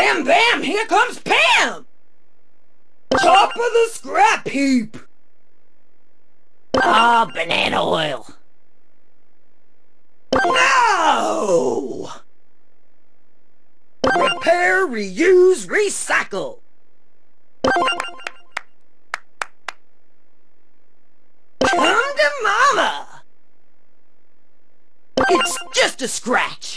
Bam bam, here comes Pam! Top of the scrap heap! Ah, oh, banana oil! No! Repair, reuse, recycle! Come to mama! It's just a scratch!